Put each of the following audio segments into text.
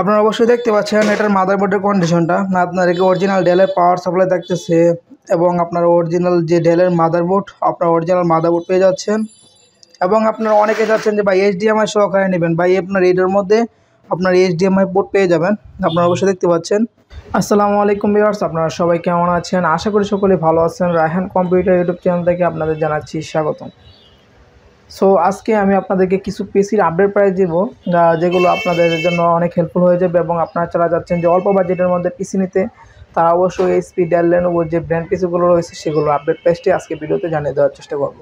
আপনারা অবশ্যই দেখতে পাচ্ছেন এটার মাদারবোর্ডের কন্ডিশনটা না আপনার একে অরিজিনাল ডেলের পাওয়ার সাপ্লাই থাকতেছে এবং আপনার অরিজিনাল যে ডেলের মাদারবোর্ড আপনার অরিজিনাল মাদারবোর্ড পেয়ে যাচ্ছেন এবং আপনারা অনেকে যাচ্ছেন যে ভাই এইচডিএমআই সহকারে নেবেন ভাই আপনার এটার মধ্যে আপনার এইচডিএমআই পোর্ট পেয়ে যাবেন আপনারা অবশ্যই দেখতে পাচ্ছেন। আসসালামু আলাইকুম ভিউয়ার্স, আপনারা সবাই কেমন আছেন? আশা করি সকলে ভালো আছেন। রায়হান কম্পিউটার ইউটিউব চ্যানেল থেকে আপনাদের জানাচ্ছি স্বাগতম। সো আজকে আমি আপনাদেরকে কিছু পিসির আপডেট প্রাইস দেব যেগুলো আপনাদের জন্য অনেক হেল্পফুল হয়ে যাবে এবং আপনারা যারা যাচ্ছেন যে অল্প বাজেটের মধ্যে পিসি নিতে তারা অবশ্যই এইচপি ডেল লেনোভোর যে ব্র্যান্ড পিসিগুলো রয়েছে সেগুলো আপডেট প্রাইসটি আজকে ভিডিওতে জানিয়ে দেওয়ার চেষ্টা করব।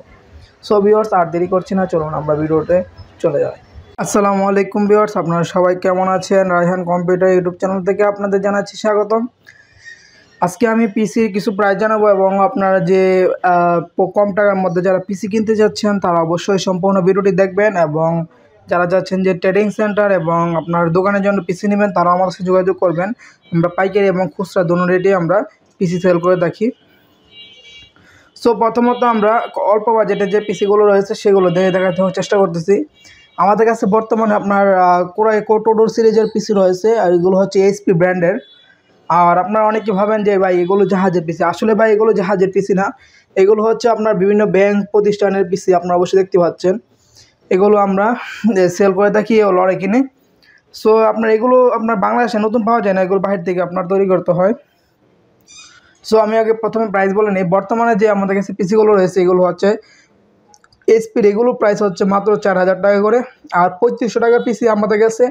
সো ভিউয়ার্স আর দেরি করছি না, চলুন আমরা ভিডিওতে চলে যাই। আসসালামু আলাইকুম ভিউয়ার্স, আপনারা সবাই কেমন আছেন? রায়হান কম্পিউটার ইউটিউব চ্যানেল থেকে আপনাদের জানাচ্ছি স্বাগতম। আজকে আমি পিসির কিছু প্রাইস জানাবো এবং আপনারা যে কম টাকার মধ্যে যারা পিসি কিনতে যাচ্ছেন তারা অবশ্যই সম্পূর্ণ ভিডিওটি দেখবেন এবং যারা যাচ্ছেন যে ট্রেডিং সেন্টার এবং আপনার দোকানের জন্য পিসি নেবেন তারাও আমার সাথে যোগাযোগ করবেন। আমরা পাইকারি এবং খুচরা দোনো রেটে আমরা পিসি সেল করে থাকি। সো প্রথমত আমরা অল্প বাজেটে যে পিসিগুলো রয়েছে সেগুলো দেখে দেখাতে চেষ্টা করতেছি। আমাদের কাছে বর্তমানে আপনার কোটোডোর সিরিজের পিসি রয়েছে আর এগুলো হচ্ছে এইচপি ব্র্যান্ডের। আর আপনারা অনেকে ভাবেন যে ভাই এগুলো জাহাজের পিসি, আসলে ভাই এগুলো জাহাজের পিসি না, এগুলো হচ্ছে আপনার বিভিন্ন ব্যাংক প্রতিষ্ঠানের পিসি। আপনারা অবশ্যই দেখতে পাচ্ছেন এগুলো আমরা সেল করে থাকি লড়ে কিনে। সো আপনার এগুলো আপনার বাংলাদেশে নতুন পাওয়া যায় না, এগুলো বাইরে থেকে আপনার তৈরি করতে হয়। সো আমি আগে প্রথমে প্রাইস বলে নিই। বর্তমানে যে আমাদের কাছে পিসিগুলো রয়েছে এগুলো হচ্ছে এইচপির, এগুলো প্রাইস হচ্ছে মাত্র 4000 টাকা করে। আর 3500 টাকা পিসি আমাদের কাছে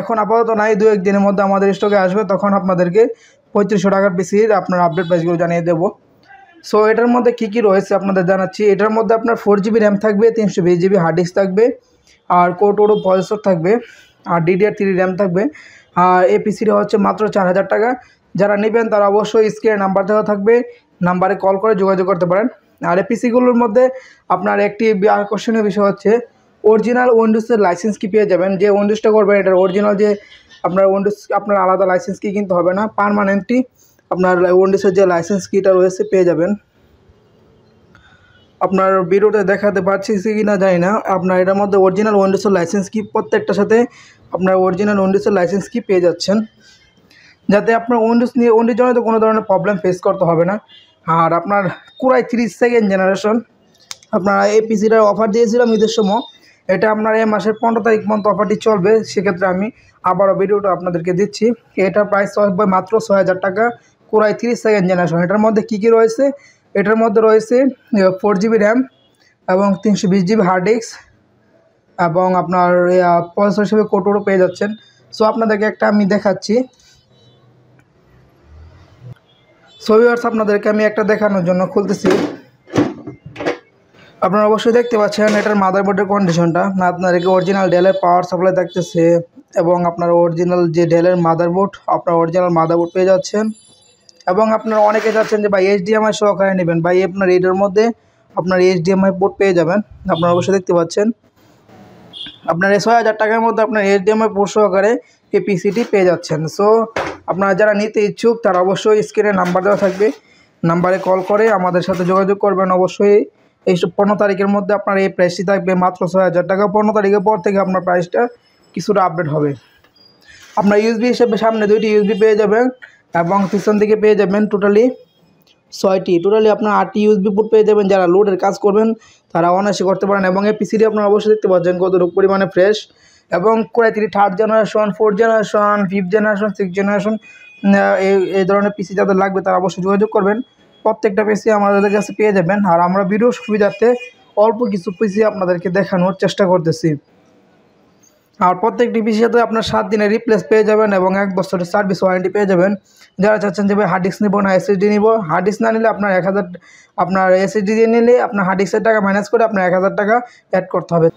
এখন আপাতত নাই, দু এক দিনের মধ্যে আমাদের স্টকে আসবে, তখন আপনাদেরকে 3500 টাকার পিসির আপনার আপডেট প্রাইসগুলো জানিয়ে দেবো। সো এটার মধ্যে কী কী রয়েছে আপনাদের জানাচ্ছি। এটার মধ্যে আপনার 4GB র্যাম থাকবে, 320GB হার্ড ডিস্ক থাকবে, আর কোটোডো প্রসেসর থাকবে, আর DDR3 র্যাম থাকবে। আর এই পিসিটা হচ্ছে মাত্র 4000 টাকা। যারা নেবেন তারা অবশ্যই স্ক্রিনে নাম্বার দেওয়া থাকবে, নাম্বারে কল করে যোগাযোগ করতে পারেন। আর এই পিসিগুলোর মধ্যে আপনার একটি আকর্ষণীয় বিষয় হচ্ছে অরিজিনাল উইন্ডোজের লাইসেন্স কি পেয়ে যাবেন। যে উইন্ডোজটা করবেন এটার অরিজিনাল যে আপনার উইন্ডোজ আপনার আলাদা লাইসেন্স কি কিনতে হবে না, পারমানেন্টলি আপনার উইন্ডোজের যে লাইসেন্স কিটা রয়েছে পেয়ে যাবেন। আপনার ভিডিওতে দেখাতে পারছি কি না জানি না, আপনার এটার মধ্যে অরিজিনাল উইন্ডোজের লাইসেন্স কি প্রত্যেকটার সাথে আপনার অরিজিনাল উইন্ডোজের লাইসেন্স কি পেয়ে যাচ্ছেন, যাতে আপনার উইন্ডোজ নিয়ে জনিত কোনো ধরনের প্রবলেম ফেস করতে হবে না। আর আপনার কুরাই 32nd জেনারেশন আপনারা এই পিসিটার অফার দিয়েছিলাম ঈদের সময়, এটা আপনার এই মাসের 15 তারিখ পর্যন্ত অফারটি চলবে। সেক্ষেত্রে আমি আবারও ভিডিওটা আপনাদেরকে দিচ্ছি। এটার প্রাইস হবে মাত্র 6000 টাকা, কোরাই 32nd জেনারেশন। এটার মধ্যে কী কী রয়েছে? এটার মধ্যে রয়েছে 4GB র্যাম এবং 320GB হার্ড ডিস্ক এবং আপনার প্রসেসর হিসেবে কোটোডো পেয়ে যাচ্ছেন। সো আপনাদেরকে একটা আমি দেখাচ্ছি। সো ভিউয়ার্স আপনাদেরকে আমি একটা দেখানোর জন্য খুলতেছি। আপনারা অবশ্যই দেখতে পাচ্ছেন এটার মাদারবোর্ডের কন্ডিশনটা না আপনার একে অরিজিনাল ডেলের পাওয়ার সাপ্লাই থাকতেছে এবং আপনার অরিজিনাল যে ডেলের মাদারবোর্ড আপনার অরিজিনাল মাদারবোর্ড পেয়ে যাচ্ছেন এবং আপনারা অনেকে যাচ্ছেন যে ভাই এইচডিএমআই সহকারে নেবেন ভাই আপনার এটার মধ্যে আপনার এইচডিএমআই পোর্ট পেয়ে যাবেন। আপনারা অবশ্যই দেখতে পাচ্ছেন আপনার 6000 টাকার মধ্যে আপনার এইচডিএমআই পোর্ট সহকারে এই পিসিটি পেয়ে যাচ্ছেন। সো আপনারা যারা নিতে ইচ্ছুক তারা অবশ্যই স্ক্রিনে নাম্বার দেওয়া থাকবে, নাম্বারে কল করে আমাদের সাথে যোগাযোগ করবেন। অবশ্যই এই 15 তারিখের মধ্যে আপনার এই প্রাইসটি থাকবে মাত্র 6000 টাকা। 15 তারিখের পর থেকে আপনার প্রাইসটা কিছুটা আপডেট হবে। আপনার ইউএসবি হিসেবে সামনে 2টি ইউএসবি পেয়ে যাবেন এবং পিছন দিকে পেয়ে যাবেন টোটালি 6টি, টোটালি আপনার 8টি ইউএসবি পোর্ট পেয়ে যাবেন। যারা লোডের কাজ করবেন তারা অনায়াসে করতে পারেন এবং এই পিসিটি আপনারা অবশ্যই দেখতে পাচ্ছেন কতটুকু পরিমাণে ফ্রেশ এবং core i 3rd generation, 4th generation, 5th generation, 6th generation এই ধরনের পিসি যাদের লাগবে তারা অবশ্যই যোগাযোগ করবেন। প্রত্যেকটা পিসি আমাদের কাছে পেয়ে যাবেন। আর আমরা ভিডিও সুবিধার্থে অল্প কিছু পিসি আপনাদেরকে দেখানোর চেষ্টা করতেছি। আর প্রত্যেকটি পিসির সাথে আপনার 7 দিনের রিপ্লেস পেয়ে যাবেন এবং 1 বছরের সার্ভিস ওয়ারেন্টি পেয়ে যাবেন। যারা চাচ্ছেন যে ভাই হার্ড ডিস্ক নেব না এসএসডি নেব, হার্ড ডিস্ক না নিলে আপনার 1000 আপনার এসএসডি দিয়ে নিলে আপনার হার্ড ডিস্কের টাকা মাইনাস করে আপনার 1000 টাকা অ্যাড করতে হবে।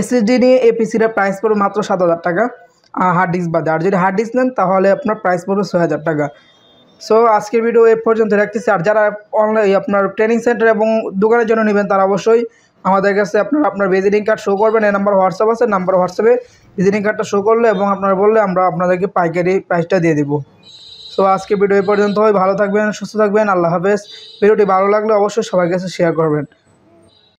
এসএসডি নিয়ে এই পিসিটার প্রাইস পড়বে মাত্র 7000 টাকা হার্ড ডিস্ক বাদে। আর যদি হার্ড ডিস্ক নেন তাহলে আপনার প্রাইস পড়বে 6000 টাকা। সো আজকের ভিডিও এই পর্যন্ত রাখতেছি। আর যারা অনলাইন আপনার ট্রেনিং সেন্টার এবং দোকানের জন্য নেবেন তারা অবশ্যই আমাদের কাছে আপনার ভিজিটিং কার্ড শো করবেন। এই নাম্বার হোয়াটসঅ্যাপ আছে, নাম্বার হোয়াটসঅ্যাপে ভিজিটিং কার্ডটা শো করলে এবং আপনারা বললে আমরা আপনাদেরকে পাইকারি প্রাইসটা দিয়ে দেবো। সো আজকে ভিডিও এই পর্যন্ত হয়, ভালো থাকবেন, সুস্থ থাকবেন, আল্লাহ হাফেজ। ভিডিওটি ভালো লাগলে অবশ্যই সবার কাছে শেয়ার করবেন।